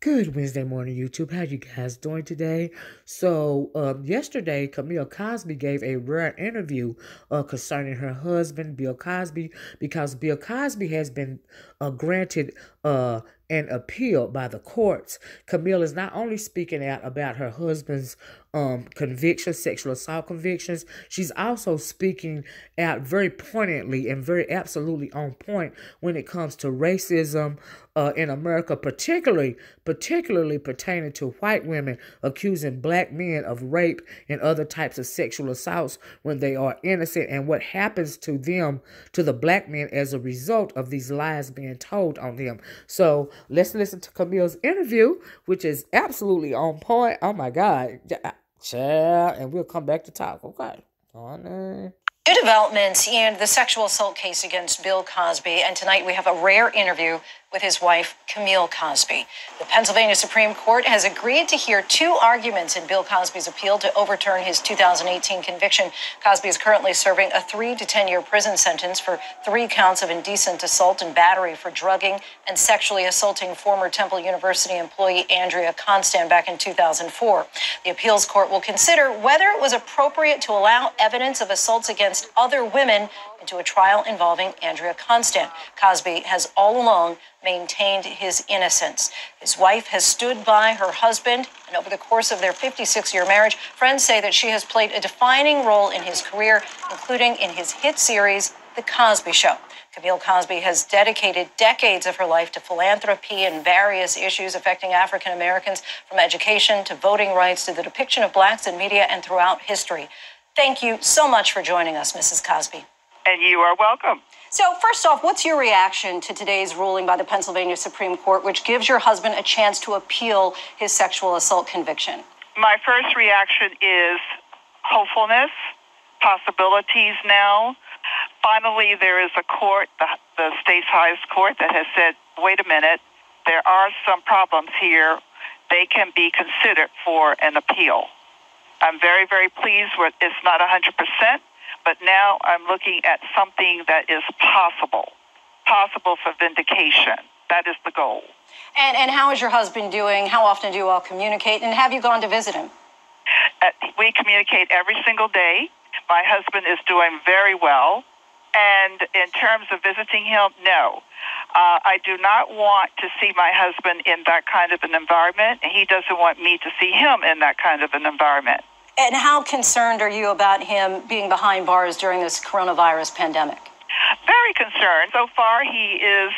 Good Wednesday morning, YouTube. How you guys doing today? So, yesterday, Camille Cosby gave a rare interview concerning her husband, Bill Cosby, because Bill Cosby has been granted an appeal by the courts. Camille is not only speaking out about her husband's convictions, sexual assault convictions, she's also speaking out very poignantly and very absolutely on point when it comes to racism in America, particularly pertaining to white women accusing black men of rape and other types of sexual assaults when they are innocent, and what happens to them, to the black men, as a result of these lies being told on them. So let's listen to Camille's interview, which is absolutely on point. Oh my God. Child, and we'll come back to talk. Okay. On new developments in the sexual assault case against Bill Cosby, and tonight we have a rare interview with his wife, Camille Cosby. The Pennsylvania Supreme Court has agreed to hear two arguments in Bill Cosby's appeal to overturn his 2018 conviction. Cosby is currently serving a 3 to 10 year prison sentence for 3 counts of indecent assault and battery for drugging and sexually assaulting former Temple University employee Andrea Constand back in 2004. The appeals court will consider whether it was appropriate to allow evidence of assaults against other women into a trial involving Andrea Constand. Cosby has all along maintained his innocence. His wife has stood by her husband, and over the course of their 56-year marriage, friends say that she has played a defining role in his career, including in his hit series, The Cosby Show. Camille Cosby has dedicated decades of her life to philanthropy and various issues affecting African Americans, from education to voting rights to the depiction of blacks in media and throughout history. Thank you so much for joining us, Mrs. Cosby. And you are welcome. So first off, what's your reaction to today's ruling by the Pennsylvania Supreme Court, which gives your husband a chance to appeal his sexual assault conviction? My first reaction is hopefulness, possibilities now. Finally, there is a court, the state's highest court, that has said, wait a minute, there are some problems here. They can be considered for an appeal. I'm very, very pleased with it's not 100%. But now I'm looking at something that is possible for vindication. That is the goal. And how is your husband doing? How often do you all communicate? And have you gone to visit him? We communicate every single day. My husband is doing very well. And in terms of visiting him, no. I do not want to see my husband in that kind of an environment, and he doesn't want me to see him in that kind of an environment. And how concerned are you about him being behind bars during this coronavirus pandemic? Very concerned. So far, he is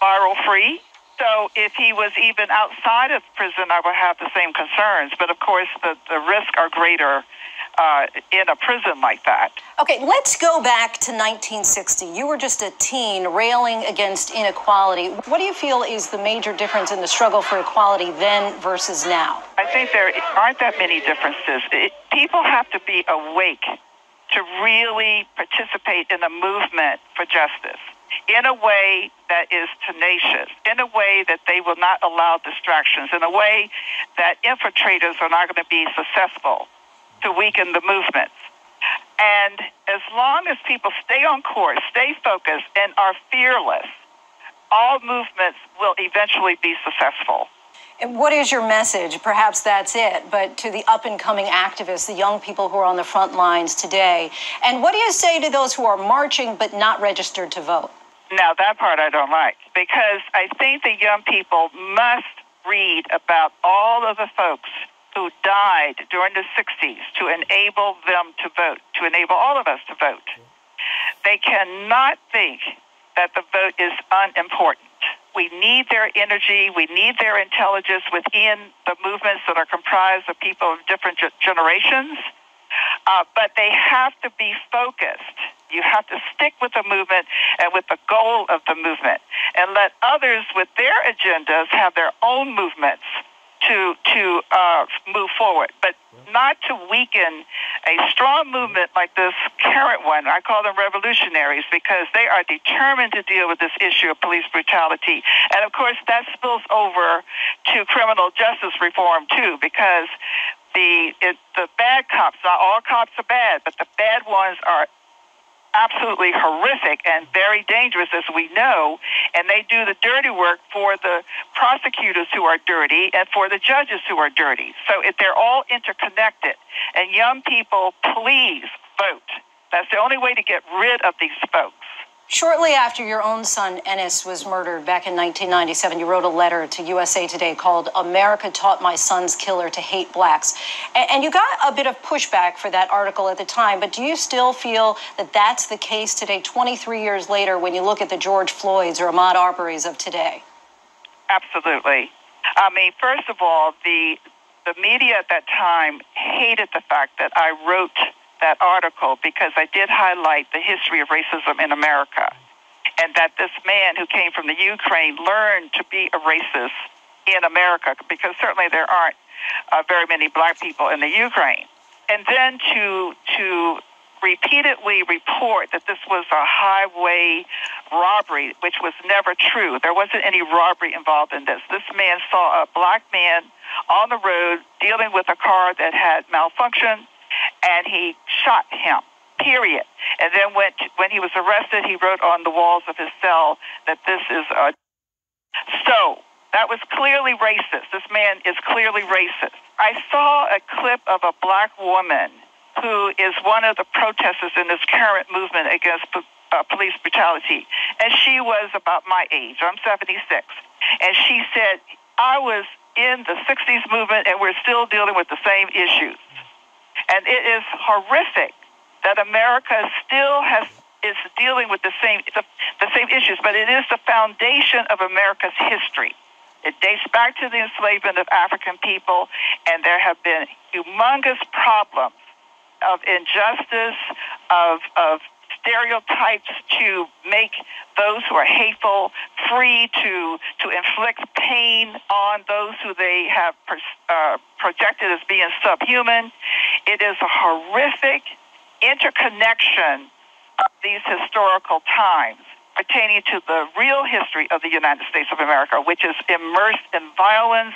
viral-free. So if he was even outside of prison, I would have the same concerns. But, of course, the risks are greater in a prison like that. Okay, let's go back to 1960. You were just a teen railing against inequality. What do you feel is the major difference in the struggle for equality then versus now? I think there aren't that many differences. People have to be awake to really participate in a movement for justice in a way that is tenacious, in a way that they will not allow distractions, in a way that infiltrators are not going to be successful to weaken the movements. And as long as people stay on course, stay focused, and are fearless, all movements will eventually be successful. And what is your message? Perhaps that's it, but to the up-and-coming activists, the young people who are on the front lines today. And what do you say to those who are marching but not registered to vote? Now, that part I don't like, because I think the young people must read about all of the folks who died during the 60s to enable them to vote, to enable all of us to vote. They cannot think that the vote is unimportant. We need their energy, we need their intelligence within the movements that are comprised of people of different generations, but they have to be focused. You have to stick with the movement and with the goal of the movement, and let others with their agendas have their own movements to move forward, but not to weaken a strong movement like this current one. I call them revolutionaries because they are determined to deal with this issue of police brutality. And, of course, that spills over to criminal justice reform, too, because the bad cops, not all cops are bad, but the bad ones are absolutely horrific and very dangerous, as we know, and they do the dirty work for the prosecutors who are dirty and for the judges who are dirty. So if they're all interconnected, and young people, please vote. That's the only way to get rid of these folks. Shortly after your own son, Ennis, was murdered back in 1997, you wrote a letter to USA Today called America Taught My Son's Killer to Hate Blacks. And you got a bit of pushback for that article at the time, but do you still feel that that's the case today, 23 years later, when you look at the George Floyds or Ahmaud Arbery's of today? Absolutely. I mean, first of all, the media at that time hated the fact that I wrote that article, because I did highlight the history of racism in America, and that this man who came from the Ukraine learned to be a racist in America, because certainly there aren't very many black people in the Ukraine. And then to repeatedly report that this was a highway robbery, which was never true. There wasn't any robbery involved in this. This man saw a black man on the road dealing with a car that had malfunctioned, and he shot him, period. And then when he was arrested, he wrote on the walls of his cell that this is a... So, that was clearly racist. This man is clearly racist. I saw a clip of a black woman who is one of the protesters in this current movement against police brutality. And she was about my age. I'm 76. And she said, I was in the 60s movement, and we're still dealing with the same issues. And it is horrific that America still is dealing with the same issues, but it is the foundation of America's history. It dates back to the enslavement of African people, and there have been humongous problems of injustice, of stereotypes to make those who are hateful free to inflict pain on those who they have projected as being subhuman. It is a horrific interconnection of these historical times pertaining to the real history of the United States of America, which is immersed in violence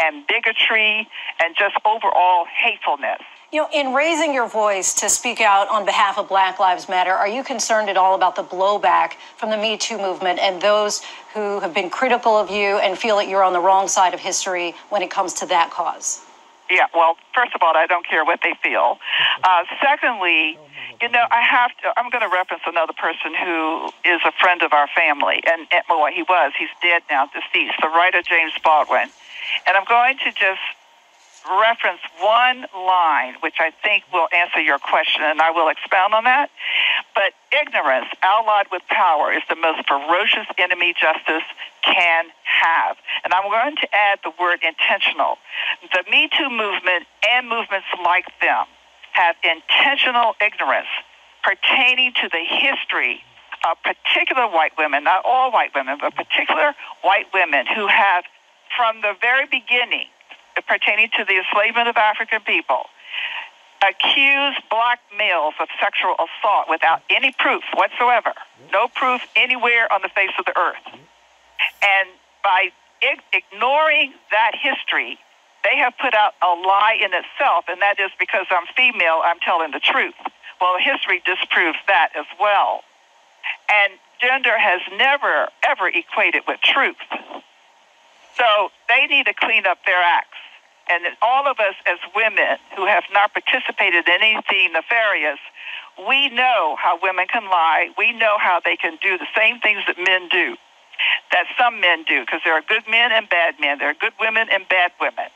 and bigotry and just overall hatefulness. You know, in raising your voice to speak out on behalf of Black Lives Matter, are you concerned at all about the blowback from the Me Too movement and those who have been critical of you and feel that you're on the wrong side of history when it comes to that cause? Yeah, well, first of all, I don't care what they feel. Secondly, you know, I'm going to reference another person who is a friend of our family, and well, he was. He's dead now, deceased, the writer James Baldwin. And I'm going to just reference one line, which I think will answer your question, and I will expound on that. But ignorance allied with power is the most ferocious enemy justice can have. And I'm going to add the word intentional. The Me Too movement and movements like them have intentional ignorance pertaining to the history of particular white women, not all white women, but particular white women who have, from the very beginning, pertaining to the enslavement of African people, accused black males of sexual assault without any proof whatsoever, no proof anywhere on the face of the earth. And by ignoring that history, they have put out a lie in itself, and that is, because I'm female, I'm telling the truth. Well, history disproves that as well. And gender has never, ever equated with truth. So they need to clean up their acts. And all of us as women who have not participated in anything nefarious, we know how women can lie. We know how they can do the same things that men do, that some men do, because there are good men and bad men. There are good women and bad women.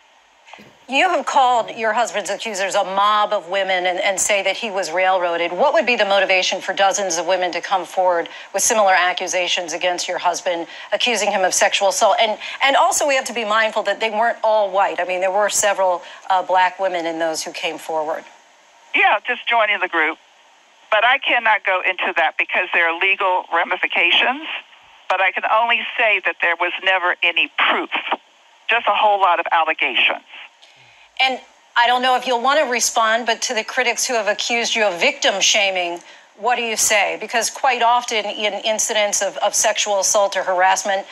You have called your husband's accusers a mob of women and say that he was railroaded. What would be the motivation for dozens of women to come forward with similar accusations against your husband, accusing him of sexual assault? And also we have to be mindful that they weren't all white. I mean, there were several black women in those who came forward. Yeah, just joining the group. But I cannot go into that because there are legal ramifications. But I can only say that there was never any proof, just a whole lot of allegations. And I don't know if you'll want to respond, but to the critics who have accused you of victim shaming, what do you say? Because quite often in incidents of sexual assault or harassment,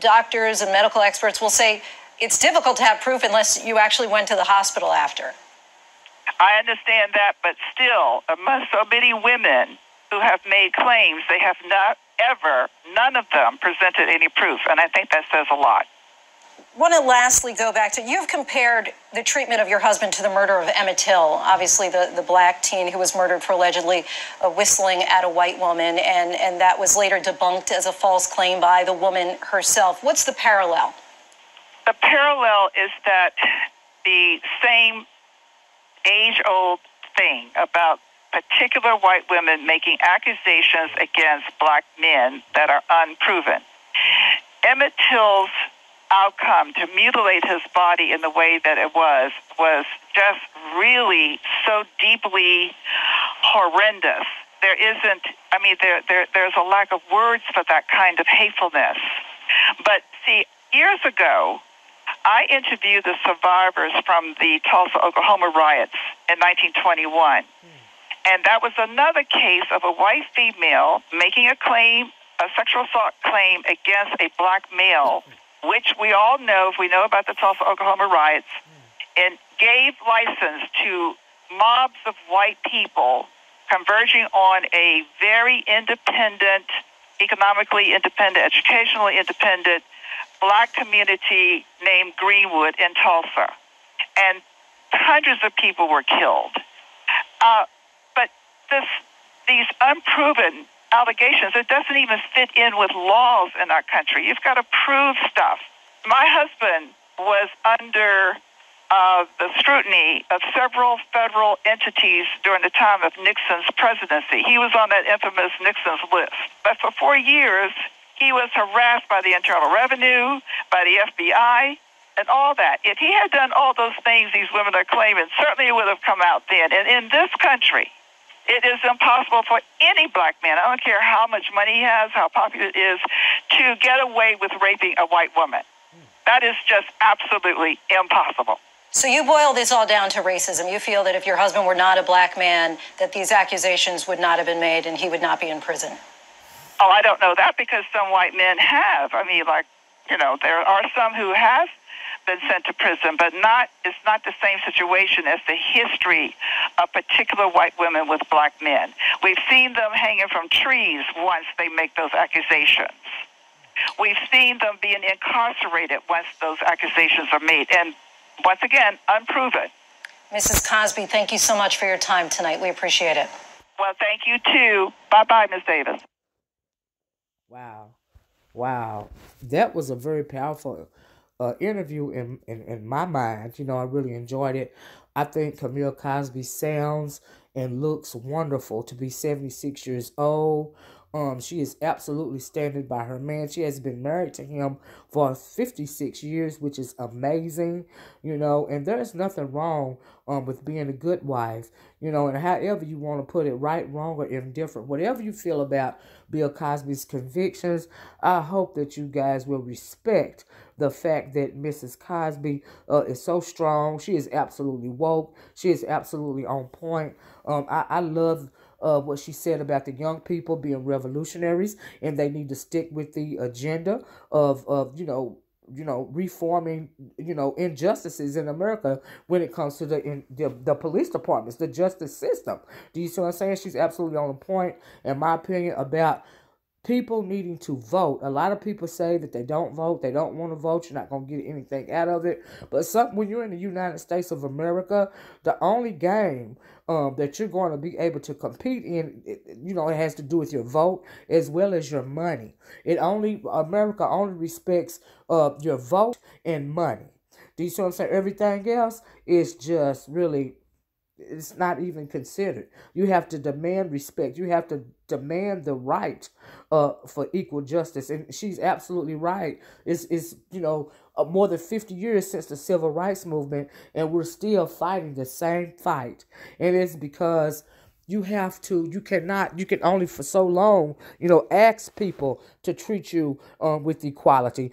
doctors and medical experts will say it's difficult to have proof unless you actually went to the hospital after. I understand that, but still, among so many women who have made claims, they have not ever, none of them, presented any proof. And I think that says a lot. I want to lastly go back to, you've compared the treatment of your husband to the murder of Emmett Till, obviously the black teen who was murdered for allegedly whistling at a white woman, and that was later debunked as a false claim by the woman herself. What's the parallel? The parallel is that the same age-old thing about particular white women making accusations against black men that are unproven. Emmett Till's outcome to mutilate his body in the way that it was just really so deeply horrendous. There isn't, I mean, there's a lack of words for that kind of hatefulness. But see, years ago, I interviewed the survivors from the Tulsa, Oklahoma riots in 1921. And that was another case of a white female making a claim, a sexual assault claim against a black male, which we all know, if we know about the Tulsa, Oklahoma riots, and gave license to mobs of white people converging on a very independent, economically independent, educationally independent black community named Greenwood in Tulsa. And hundreds of people were killed. These unproven allegations, it doesn't even fit in with laws in our country. You've got to prove stuff. My husband was under the scrutiny of several federal entities during the time of Nixon's presidency. He was on that infamous Nixon's list. But for 4 years, he was harassed by the Internal Revenue, by the FBI, and all that. If he had done all those things these women are claiming, certainly it would have come out then. And in this country, it is impossible for any black man, I don't care how much money he has, how popular it is, to get away with raping a white woman. That is just absolutely impossible. So you boil this all down to racism. You feel that if your husband were not a black man, that these accusations would not have been made and he would not be in prison. Oh, I don't know that, because some white men have. I mean, like, you know, there are some who have been sent to prison, but not, it's not the same situation as the history of particular white women with black men. We've seen them hanging from trees once they make those accusations. We've seen them being incarcerated once those accusations are made, and once again, unproven. Mrs. Cosby, thank you so much for your time tonight. We appreciate it. Well, thank you too. Bye-bye, Ms. Davis. Wow. Wow. That was a very powerful interview in my mind. You know, I really enjoyed it. I think Camille Cosby sounds and looks wonderful to be 76 years old. She is absolutely standing by her man. She has been married to him for 56 years, which is amazing, you know, and there's nothing wrong with being a good wife, you know, and however you want to put it, right, wrong, or indifferent, whatever you feel about Bill Cosby's convictions, I hope that you guys will respect the fact that Mrs. Cosby is so strong. She is absolutely woke. She is absolutely on point. I love what she said about the young people being revolutionaries, and they need to stick with the agenda of you know reforming injustices in America when it comes to the police departments, the justice system. Do you see what I'm saying? She's absolutely on the point, in my opinion, about people needing to vote. A lot of people say that they don't vote. They don't want to vote. You're not going to get anything out of it. But when you're in the United States of America, the only game that you're going to be able to compete in, it has to do with your vote as well as your money. America only respects your vote and money. Do you see what I'm saying? Everything else is just really, it's not even considered. You have to demand respect. You have to demand the right for equal justice. And she's absolutely right. It's more than 50 years since the Civil Rights Movement, and we're still fighting the same fight. And it's because you can only for so long, ask people to treat you with equality.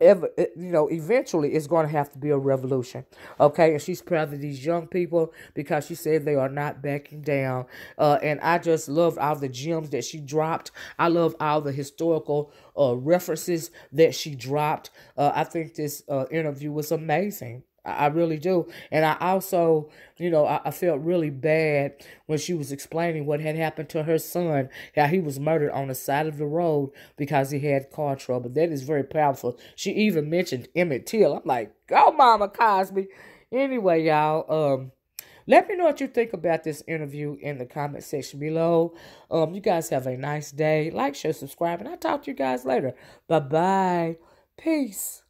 Eventually it's going to have to be a revolution. Okay, and she's proud of these young people because she said they are not backing down. And I just love all the gems that she dropped. I love all the historical references that she dropped. I think this interview was amazing. I really do. And I also, you know, I felt really bad when she was explaining what had happened to her son, how he was murdered on the side of the road because he had car trouble. That is very powerful. She even mentioned Emmett Till. I'm like, go Mama Cosby. Anyway, y'all, let me know what you think about this interview in the comment section below. You guys have a nice day. Like, share, subscribe, and I'll talk to you guys later. Bye-bye. Peace.